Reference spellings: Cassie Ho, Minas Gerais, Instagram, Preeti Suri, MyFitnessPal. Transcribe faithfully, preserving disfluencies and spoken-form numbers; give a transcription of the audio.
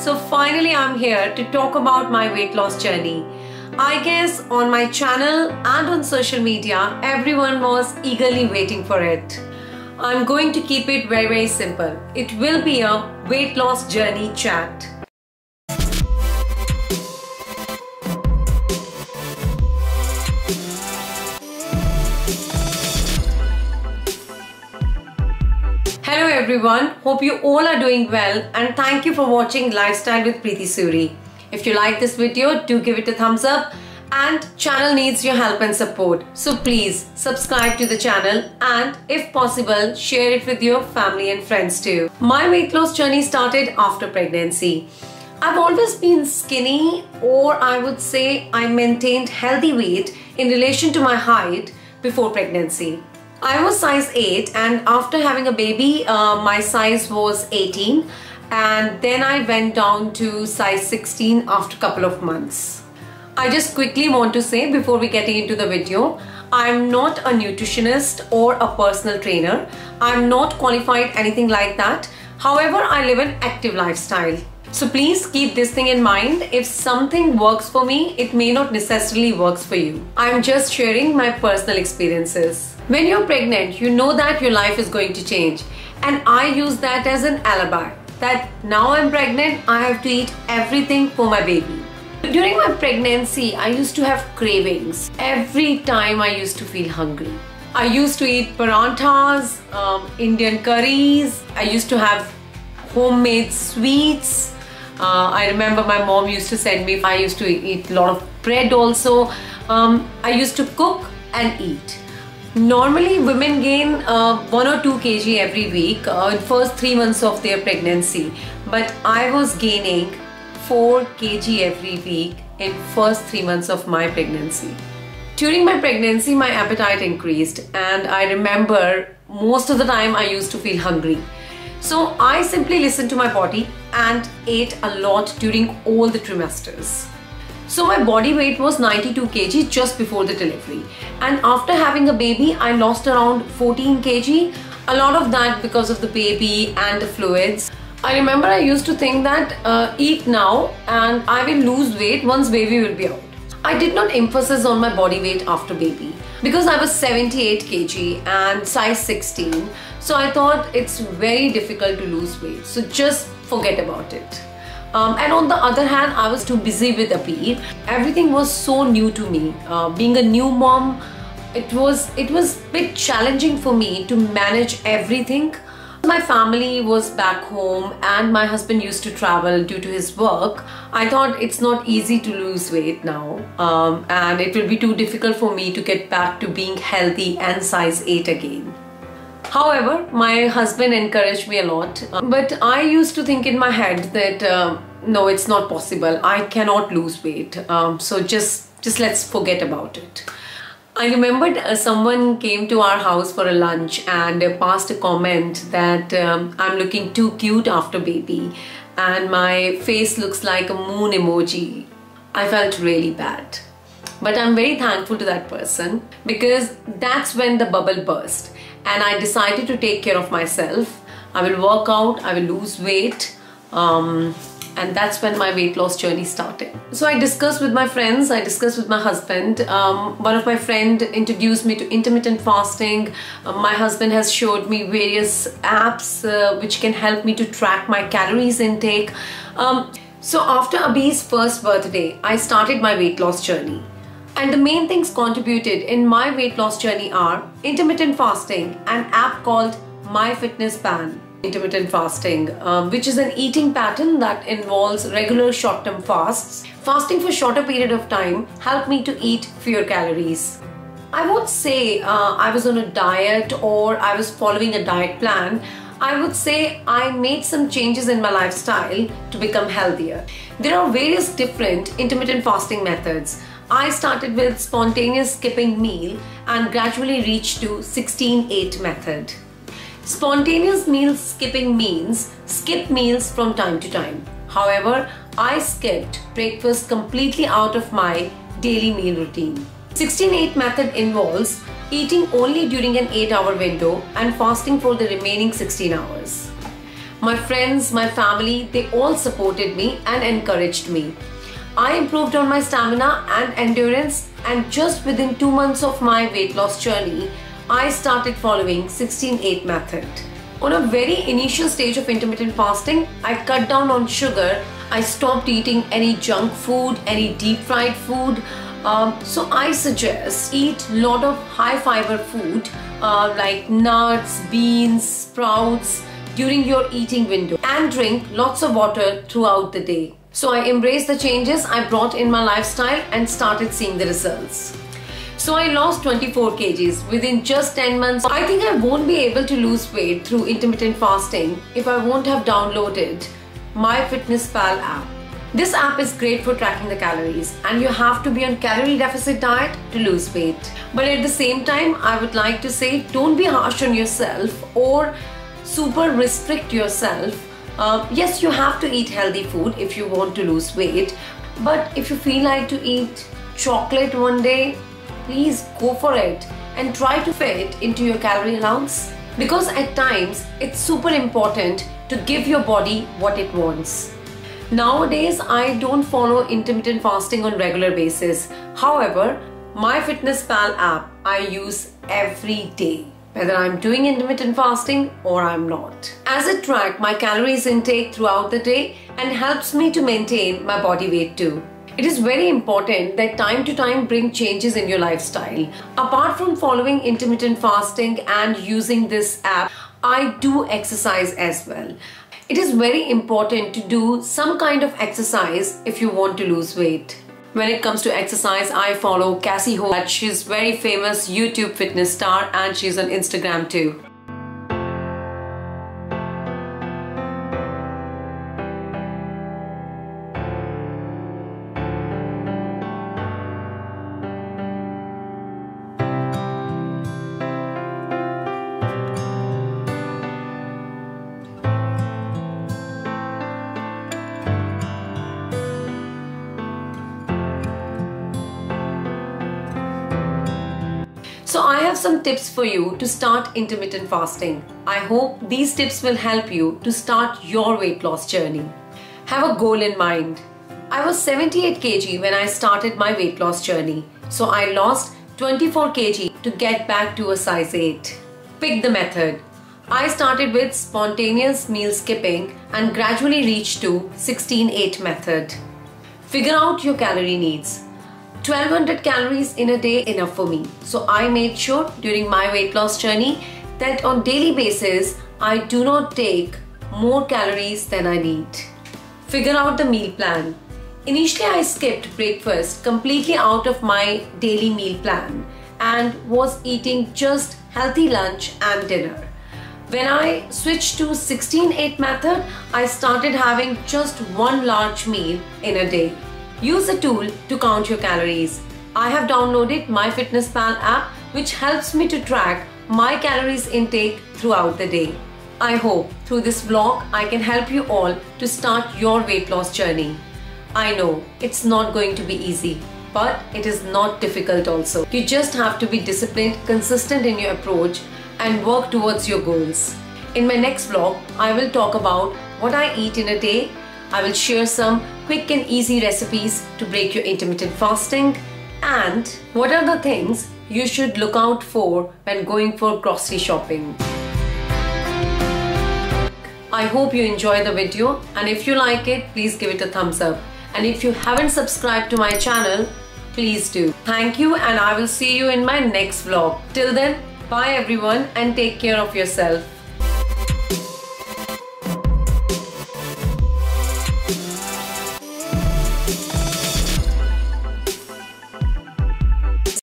So finally I'm here to talk about my weight loss journey. I guess on my channel and on social media, everyone was eagerly waiting for it. I'm going to keep it very very simple. It will be a weight loss journey chat. Hello everyone, hope you all are doing well and thank you for watching Lifestyle with Preeti Suri. If you like this video, do give it a thumbs up, and channel needs your help and support. So please subscribe to the channel and if possible share it with your family and friends too. My weight loss journey started after pregnancy. I've always been skinny, or I would say I maintained healthy weight in relation to my height before pregnancy. I was size eight and after having a baby uh, my size was eighteen. And then I went down to size sixteen after a couple of months. I just quickly want to say before we get into the video, I'm not a nutritionist or a personal trainer. I'm not qualified anything like that. However, I live an active lifestyle. So please keep this thing in mind. If something works for me, it may not necessarily works for you. I'm just sharing my personal experiences. When you're pregnant, you know that your life is going to change. And I use that as an alibi. That now I'm pregnant, I have to eat everything for my baby. During my pregnancy, I used to have cravings. Every time I used to feel hungry. I used to eat paranthas, um, Indian curries. I used to have homemade sweets. Uh, I remember my mom used to send me, I used to eat a lot of bread also. Um, I used to cook and eat. Normally women gain uh, one or two kilograms every week uh, in first three months of their pregnancy, but I was gaining four kilograms every week in first three months of my pregnancy. During my pregnancy my appetite increased and I remember most of the time I used to feel hungry. So I simply listened to my body and ate a lot during all the trimesters. So my body weight was ninety-two kilograms just before the delivery, and after having a baby I lost around fourteen kilograms, a lot of that because of the baby and the fluids. I remember I used to think that uh, eat now and I will lose weight once baby will be out. I did not emphasize on my body weight after baby because I was seventy-eight kilograms and size sixteen, so I thought it's very difficult to lose weight, so just forget about it. Um, and on the other hand, I was too busy with Apeer. Everything was so new to me. Uh, being a new mom, it was it was a bit challenging for me to manage everything. My family was back home and my husband used to travel due to his work. I thought it's not easy to lose weight now, um, and it will be too difficult for me to get back to being healthy and size eight again. However, my husband encouraged me a lot, but I used to think in my head that uh, no, it's not possible, I cannot lose weight, um, so just just let's forget about it. I remembered uh, someone came to our house for a lunch and uh, passed a comment that um, I'm looking too cute after baby and my face looks like a moon emoji. I felt really bad, but I'm very thankful to that person because that's when the bubble burst. And I decided to take care of myself. I will work out, I will lose weight, um, and that's when my weight loss journey started. So I discussed with my friends, I discussed with my husband. Um, one of my friend introduced me to intermittent fasting. Uh, my husband has showed me various apps uh, which can help me to track my calories intake. Um, so after Abhi's first birthday, I started my weight loss journey. And the main things contributed in my weight loss journey are intermittent fasting, an app called MyFitnessPal. Intermittent fasting, um, which is an eating pattern that involves regular short-term fasts. Fasting for a shorter period of time helped me to eat fewer calories. I won't say uh, I was on a diet or I was following a diet plan. I would say I made some changes in my lifestyle to become healthier. There are various different intermittent fasting methods. I started with spontaneous skipping meal and gradually reached to sixteen eight method. Spontaneous meal skipping means skip meals from time to time. However, I skipped breakfast completely out of my daily meal routine. sixteen eight method involves eating only during an eight hour window and fasting for the remaining sixteen hours. My friends, my family, they all supported me and encouraged me. I improved on my stamina and endurance, and just within two months of my weight loss journey, I started following sixteen eight method. On a very initial stage of intermittent fasting, I cut down on sugar, I stopped eating any junk food, any deep fried food. Um, so I suggest eat lot of high fiber food uh, like nuts, beans, sprouts during your eating window, and drink lots of water throughout the day. So I embraced the changes I brought in my lifestyle and started seeing the results. So I lost twenty-four kilograms within just ten months. I think I won't be able to lose weight through intermittent fasting if I won't have downloaded MyFitnessPal app. This app is great for tracking the calories, and you have to be on calorie deficit diet to lose weight. But at the same time, I would like to say, don't be harsh on yourself or super restrict yourself. Uh, yes, you have to eat healthy food if you want to lose weight, but if you feel like to eat chocolate one day, please go for it and try to fit it into your calorie allowance, because at times it's super important to give your body what it wants. Nowadays, I don't follow intermittent fasting on regular basis. However, MyFitnessPal app I use every day, whether I'm doing intermittent fasting or I'm not, as it tracks my calories intake throughout the day and helps me to maintain my body weight too. It is very important that time to time bring changes in your lifestyle. Apart from following intermittent fasting and using this app, I do exercise as well. It is very important to do some kind of exercise if you want to lose weight. When it comes to exercise, I follow Cassie Ho. She's a very famous YouTube fitness star, and she's on Instagram too. So I have some tips for you to start intermittent fasting. I hope these tips will help you to start your weight loss journey. Have a goal in mind. I was seventy-eight kilograms when I started my weight loss journey. So I lost twenty-four kilograms to get back to a size eight. Pick the method. I started with spontaneous meal skipping and gradually reached to sixteen eight method. Figure out your calorie needs. twelve hundred calories in a day enough for me. So I made sure during my weight loss journey that on daily basis I do not take more calories than I need. Figure out the meal plan. Initially I skipped breakfast completely out of my daily meal plan and was eating just healthy lunch and dinner. When I switched to sixteen eight method, I started having just one large meal in a day. Use a tool to count your calories. I have downloaded MyFitnessPal app, which helps me to track my calories intake throughout the day. I hope through this vlog I can help you all to start your weight loss journey. I know it's not going to be easy, but it is not difficult also. You just have to be disciplined, consistent in your approach, and work towards your goals. In my next vlog, I will talk about what I eat in a day. I will share some quick and easy recipes to break your intermittent fasting, and what are the things you should look out for when going for grocery shopping. I hope you enjoy the video, and if you like it, please give it a thumbs up. And if you haven't subscribed to my channel, please do. Thank you, and I will see you in my next vlog. Till then, bye everyone, and take care of yourself.